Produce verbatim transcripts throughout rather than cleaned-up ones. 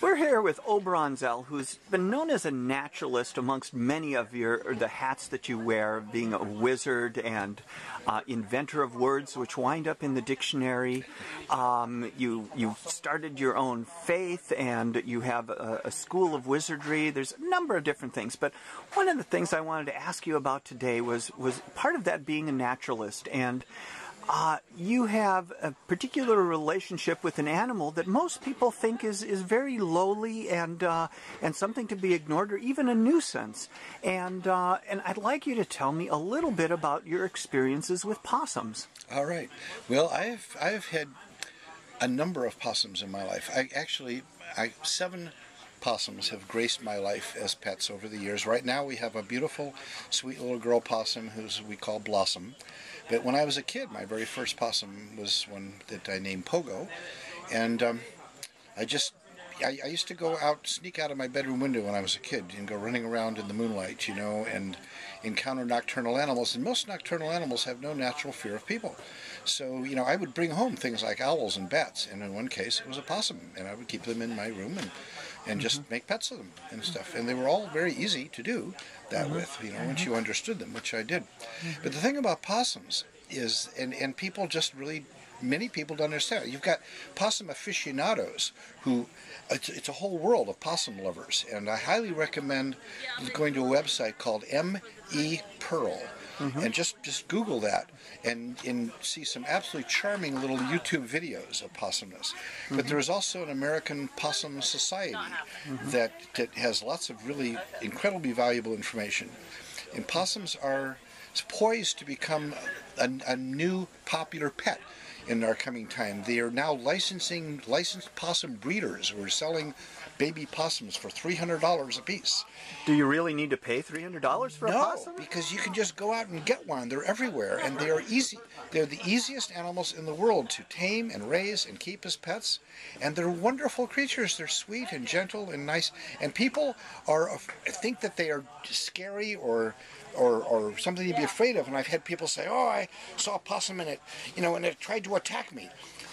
We're here with Oberon Zell, who's been known as a naturalist amongst many of your the hats that you wear, being a wizard and uh, inventor of words which wind up in the dictionary. Um, you you started your own faith, and you have a, a school of wizardry. There's a number of different things, but one of the things I wanted to ask you about today was was part of that being a naturalist and. Uh, you have a particular relationship with an animal that most people think is, is very lowly and uh, and something to be ignored or even a nuisance. And, uh, and I'd like you to tell me a little bit about your experiences with possums. All right. Well, I've, I've had a number of possums in my life. I actually, I, seven possums have graced my life as pets over the years. Right now we have a beautiful, sweet little girl possum who we call Blossom. But when I was a kid, my very first possum was one that I named Pogo, and um, I just, I, I used to go out, sneak out of my bedroom window when I was a kid and go running around in the moonlight, you know, and encounter nocturnal animals, and most nocturnal animals have no natural fear of people. So, you know, I would bring home things like owls and bats, and in one case it was a possum, and I would keep them in my room and, and just mm-hmm. make pets of them and stuff. And they were all very easy to do that mm-hmm. with, you know, once you understood them, which I did. Mm-hmm. But the thing about possums is, and, and people just really, many people don't understand it. You've got possum aficionados who, it's, it's a whole world of possum lovers. And I highly recommend going to a website called M E Pearl. Mm-hmm. And just, just Google that and, and see some absolutely charming little YouTube videos of possumness. Mm-hmm. But there's also an American Possum Society mm-hmm. that, that has lots of really incredibly valuable information. And possums are poised to become a, a new popular pet in our coming time. They are now licensing licensed possum breeders who are selling baby possums for three hundred dollars a piece. Do you really need to pay three hundred dollars for no, a possum? No, because you can just go out and get one. They're everywhere, and they are easy. They're the easiest animals in the world to tame and raise and keep as pets, and they're wonderful creatures. They're sweet and gentle and nice, and people are think that they are scary or Or, or something to be afraid of, and I've had people say, oh, I saw a possum in it, you know, and it tried to attack me.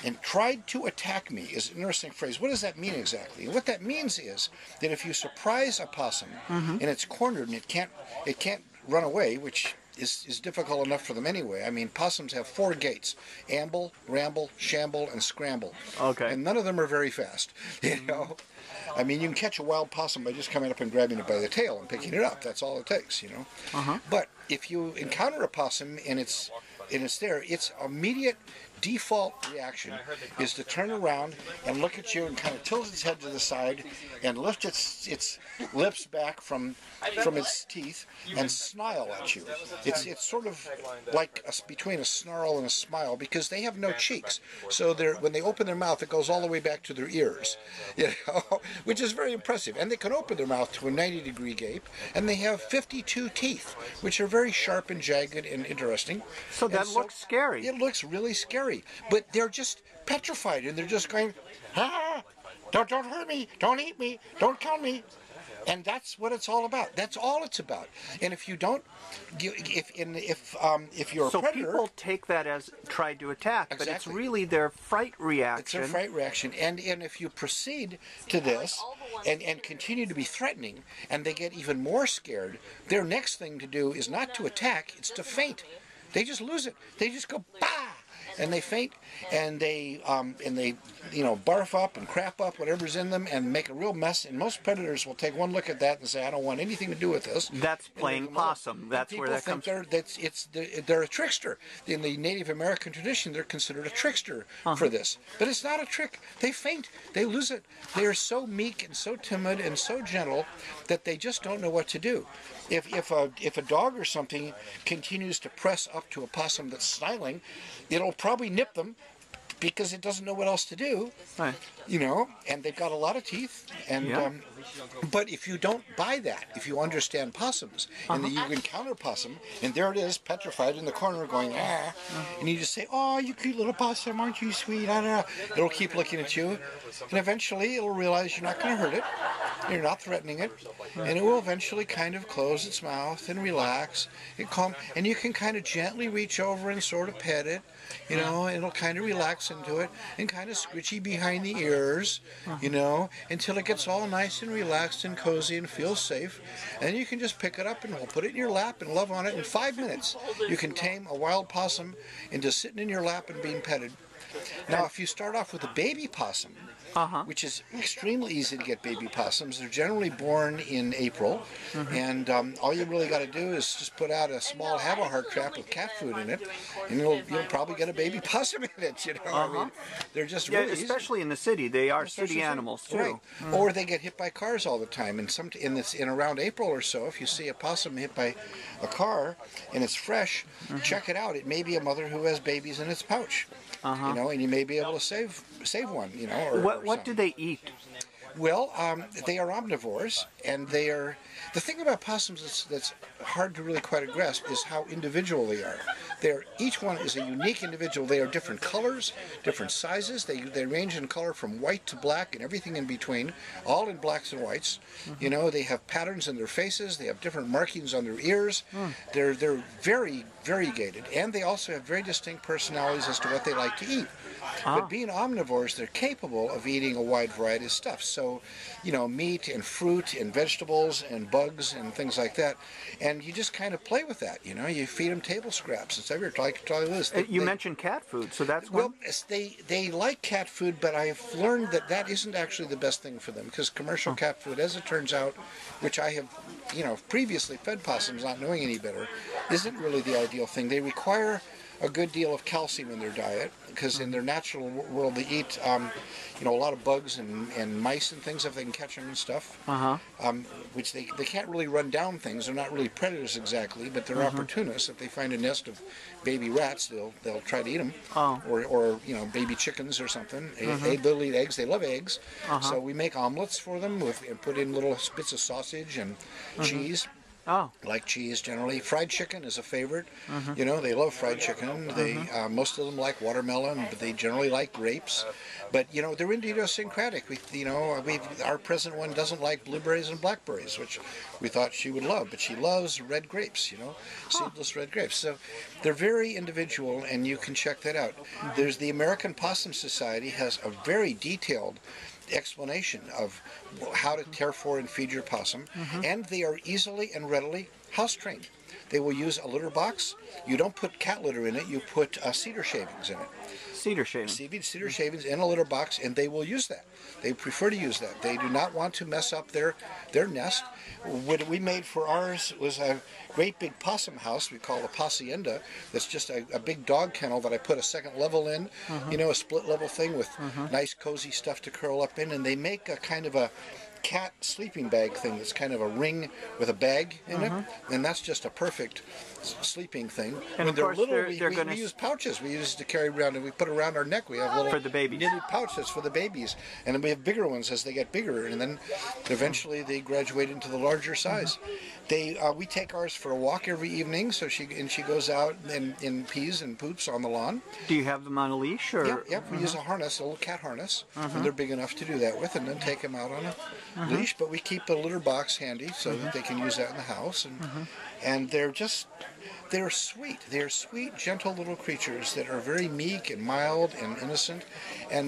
And tried to attack me is an interesting phrase. What does that mean exactly? What that means is that if you surprise a possum mm-hmm. and it's cornered and it can't, it can't run away, which is, is difficult enough for them anyway. I mean, possums have four gaits: amble, ramble, shamble, and scramble. Okay. And none of them are very fast, you know. I mean, you can catch a wild possum by just coming up and grabbing it by the tail and picking it up. That's all it takes, you know. Uh-huh. But if you encounter a possum and it's and it's there, its immediate default reaction is to turn around and look at you and kind of tilt its head to the side and lift its its lips back from from its teeth and snarl at you. It's it's sort of like a, between a snarl and a smile, because they have no cheeks. So they're when they open their mouth, it goes all the way back to their ears, you know, which is very impressive. And they can open their mouth to a ninety degree gape, and they have fifty-two teeth, which are very Very sharp and jagged and interesting. So that so looks scary. It looks really scary, but they're just petrified, and they're just going, ah, don't don't hurt me, don't eat me, don't kill me, and that's what it's all about. That's all it's about. And if you don't, you, if in if um if you're so a predator, people take that as tried to attack, exactly. But it's really their fright reaction. It's their fright reaction, and and if you proceed to this. And, and continue to be threatening, and they get even more scared, their next thing to do is not to attack, it's to faint. They just lose it. They just go, bah! And they faint, and they, um, and they, you know, barf up and crap up whatever's in them and make a real mess. And most predators will take one look at that and say, I don't want anything to do with this. That's playing possum. That's where that comes from. People think they're, that's, it's, they're a trickster. In the Native American tradition, they're considered a trickster uh-huh. for this. But it's not a trick. They faint. They lose it. They are so meek and so timid and so gentle that they just don't know what to do. If, if, a, if a dog or something continues to press up to a possum that's snarling, it'll probably nip them because it doesn't know what else to do, right. You know, and they've got a lot of teeth. And yeah. um, But if you don't buy that, if you understand possums, uh-huh. and then you encounter possum, and there it is, petrified in the corner going, ah, and you just say, oh, you cute little possum, aren't you sweet, I don't know. It'll keep looking at you, and eventually it'll realize you're not going to hurt it, you're not threatening it, and it will eventually kind of close its mouth and relax and calm, and you can kind of gently reach over and sort of pet it, you know, and it'll kind of relax listen to it and kind of scritchy behind the ears, you know, until it gets all nice and relaxed and cozy and feels safe. And you can just pick it up and put it in your lap and love on it. In five minutes, you can tame a wild possum into sitting in your lap and being petted. Now, if you start off with a baby possum, uh-huh. which is extremely easy to get baby possums, they're generally born in April, mm-hmm. and um, all you really got to do is just put out a small Havahart trap with cat food in it, and you'll you'll probably get a baby possum in it. You know, uh-huh. I mean, they're just really yeah, especially easy. In the city, they are especially city animals too, right. mm-hmm. or they get hit by cars all the time. And some in this in around April or so, if you see a possum hit by a car and it's fresh, mm-hmm. check it out. It may be a mother who has babies in its pouch. Uh-huh. You know, and you may be able to save save one. You know, or, what or what do they eat? Well, um, they are omnivores, and they are. The thing about possums that's, that's hard to really quite grasp is how individual they are. They're each one is a unique individual. They are different colors, different sizes. They they range in color from white to black and everything in between, all in blacks and whites. Mm-hmm. You know, they have patterns in their faces. They have different markings on their ears. Mm. They're they're very variegated, and they also have very distinct personalities as to what they like to eat. Ah. But being omnivores, they're capable of eating a wide variety of stuff. So, you know, meat and fruit and vegetables and bugs and things like that. And you just kind of play with that, you know. You feed them table scraps and stuff. Like, like this. They, you they, mentioned cat food, so that's well, one? They, they like cat food, but I've learned that that isn't actually the best thing for them, because commercial oh. cat food, as it turns out, which I have, you know, previously fed possums not knowing any better, isn't really the ideal thing. They require a good deal of calcium in their diet, because in their natural world they eat, um, you know, a lot of bugs and, and mice and things if they can catch them and stuff. Uh-huh. Um, which they, they can't really run down things. They're not really predators exactly, but they're uh-huh. opportunists. If they find a nest of baby rats, they'll they'll try to eat them. Oh. Or, or you know, baby chickens or something. They, uh-huh. they, they'll eat eggs. They love eggs. Uh-huh. So we make omelets for them with, and put in little bits of sausage and uh-huh. cheese. Oh. Like cheese generally. Fried chicken is a favorite. Mm-hmm. You know, they love fried chicken. They mm-hmm. uh, most of them like watermelon, but they generally like grapes. But you know, they're idiosyncratic. We, you know, we our present one doesn't like blueberries and blackberries, which we thought she would love, but she loves red grapes. You know, huh. seedless red grapes. So they're very individual, and you can check that out. There's the American Possum Society has a very detailed explanation of how to care for and feed your possum, mm-hmm. and they are easily and readily house trained. They will use a litter box. You don't put cat litter in it, you put uh, cedar shavings in it. Cedar shavings. Cedar, cedar mm-hmm. shavings in a litter box, and they will use that. They prefer to use that. They do not want to mess up their their nest. What we made for ours was a great big possum house we call a hacienda. That's just a, a big dog kennel that I put a second level in, mm-hmm. you know, a split level thing with mm-hmm. nice cozy stuff to curl up in, and they make a kind of a cat sleeping bag thing that's kind of a ring with a bag in mm-hmm. it, and that's just a perfect sleeping thing. And when of they're course little, they're, we, they're we, we use pouches. We use to carry around, and we put around our neck. We have little for the babies. Knitted pouches for the babies, and then we have bigger ones as they get bigger, and then eventually they graduate into the larger size. Mm-hmm. They uh, we take ours for a walk every evening, so she and she goes out and, and pees and poops on the lawn. Do you have them on a leash or? Yep, yep. Mm-hmm. We use a harness, a little cat harness, mm-hmm. and they're big enough to do that with, and then take them out on a Uh-huh. leash, but we keep a litter box handy so uh-huh. that they can use that in the house, and uh-huh. and they're just they're sweet. They're sweet, gentle little creatures that are very meek and mild and innocent, and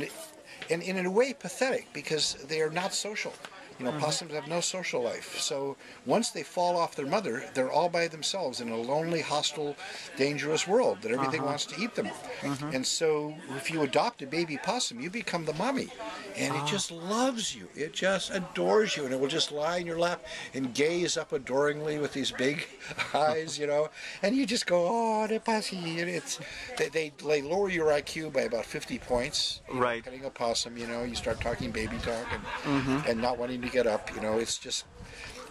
and, and in a way pathetic because they are not social. You know, uh-huh. possums have no social life. So once they fall off their mother, they're all by themselves in a lonely, hostile, dangerous world that everything uh-huh. wants to eat them. Uh-huh. And so if you adopt a baby possum, you become the mommy. And uh-huh. it just loves you. It just adores you. And it will just lie in your lap and gaze up adoringly with these big eyes, you know. And you just go, oh, the possum. And it's, they, they, they lower your I Q by about fifty points. Right. Petting a possum, you know, you start talking baby talk and, mm-hmm. and not wanting to get up, you know, it's just,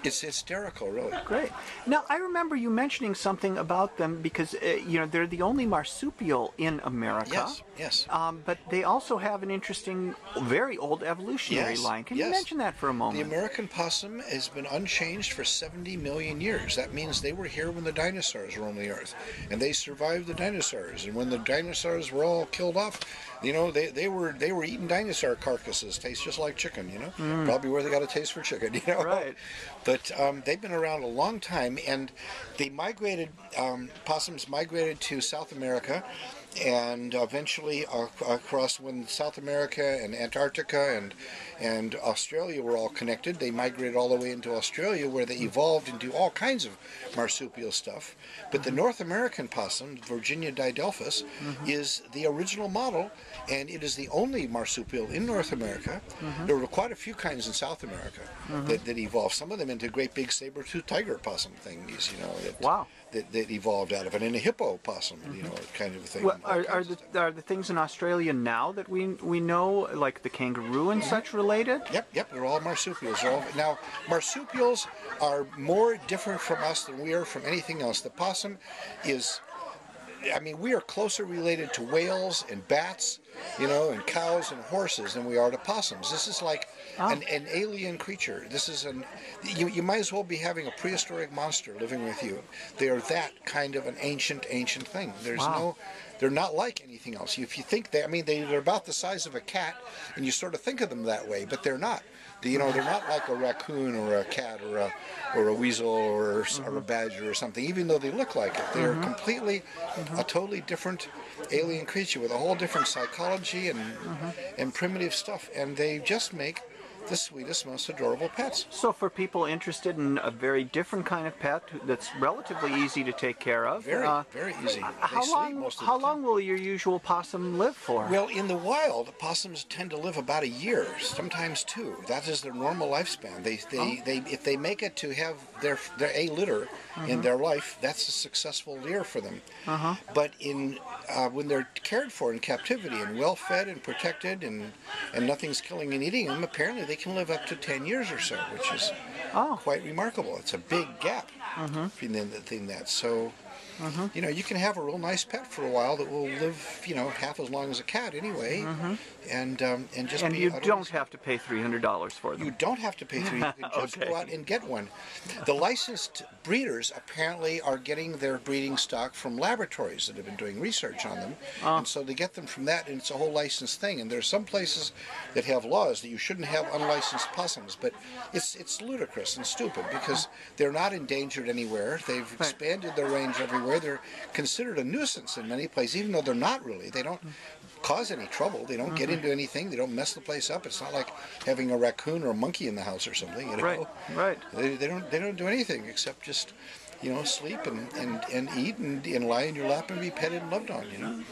it's hysterical, really. Great. Now, I remember you mentioning something about them because, uh, you know, they're the only marsupial in America. Yes, yes. Um, but they also have an interesting, very old evolutionary yes, line. Can yes. you mention that for a moment? The American possum has been unchanged for seventy million years. That means they were here when the dinosaurs were on the earth, and they survived the dinosaurs. And when the dinosaurs were all killed off, you know, they, they were they were eating dinosaur carcasses. Tastes just like chicken, you know. Mm. Probably where they got a taste for chicken, you know. Right. But um, they've been around a long time, and they migrated, um, possums migrated to South America and eventually uh, across when South America and Antarctica and and Australia were all connected, they migrated all the way into Australia, where they evolved into all kinds of marsupial stuff. But the North American possum, Virginia didelphis, mm-hmm. is the original model, and it is the only marsupial in North America. Mm-hmm. There were quite a few kinds in South America mm-hmm. that, that evolved, some of them into great big saber-toothed tiger possum things, you know, that, wow. that, that evolved out of it, and a hippo possum, mm-hmm. you know, kind of thing. Well, are, are, the, are the things in Australia now that we, we know, like the kangaroo and mm-hmm. such, related? Yep, yep, they're all marsupials. They're all, now, marsupials are more different from us than we are from anything else. The possum is... I mean, we are closer related to whales and bats, you know, and cows and horses than we are to possums. This is like oh. an, an alien creature. This is an, you, you might as well be having a prehistoric monster living with you. They are that kind of an ancient, ancient thing. There's wow. no, they're not like anything else. If you think they, I mean, they're about the size of a cat, and you sort of think of them that way, but they're not. You know, they're not like a raccoon or a cat or a or a weasel or, mm-hmm. or a badger or something, even though they look like it. They're mm-hmm. completely mm-hmm. a totally different alien creature with a whole different psychology and mm-hmm. and primitive stuff, and they just make the sweetest, most adorable pets. So for people interested in a very different kind of pet that's relatively easy to take care of. Very, uh, very easy. They how sleep long, most of how the long time. Will your usual possum live for? Well, in the wild, possums tend to live about a year, sometimes two. That is their normal lifespan. They, they, oh. they if they make it to have their, their a litter mm-hmm. in their life, that's a successful year for them. Uh-huh. But in uh, when they're cared for in captivity and well-fed and protected and, and nothing's killing and eating them, apparently they They can live up to ten years or so, which is oh. quite remarkable. It's a big gap mm-hmm. between the thing that. So, mm-hmm. you know, you can have a real nice pet for a while that will live, you know, half as long as a cat anyway, mm-hmm. and um, and just and be. And you don't have to pay three hundred dollars for them. You don't have to pay three hundred dollars. You can just okay. go out and get one. The licensed breeders apparently are getting their breeding stock from laboratories that have been doing research on them, oh. and so they get them from that, and it's a whole licensed thing. And there are some places that have laws that you shouldn't have unlicensed possums, but it's it's ludicrous and stupid because they're not endangered anywhere. They've expanded their range everywhere. Where they're considered a nuisance in many places, even though they're not really. They don't cause any trouble. They don't mm-hmm. get into anything. They don't mess the place up. It's not like having a raccoon or a monkey in the house or something. You know? Right, right. They, they don't. They don't do anything except just, you know, sleep and and and eat and, and lie in your lap and be petted and loved on. You know.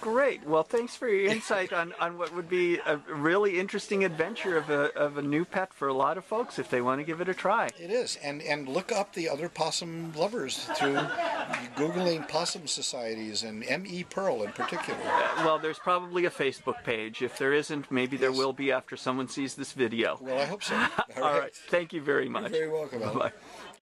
Great. Well, thanks for your insight on, on what would be a really interesting adventure of a, of a new pet for a lot of folks if they want to give it a try. It is. And and look up the other possum lovers through Googling possum societies and M E Pearl in particular. Uh, well, there's probably a Facebook page. If there isn't, maybe yes. there will be after someone sees this video. Well, I hope so. All, All right. right. Thank you very much. You're very welcome. Bye-bye.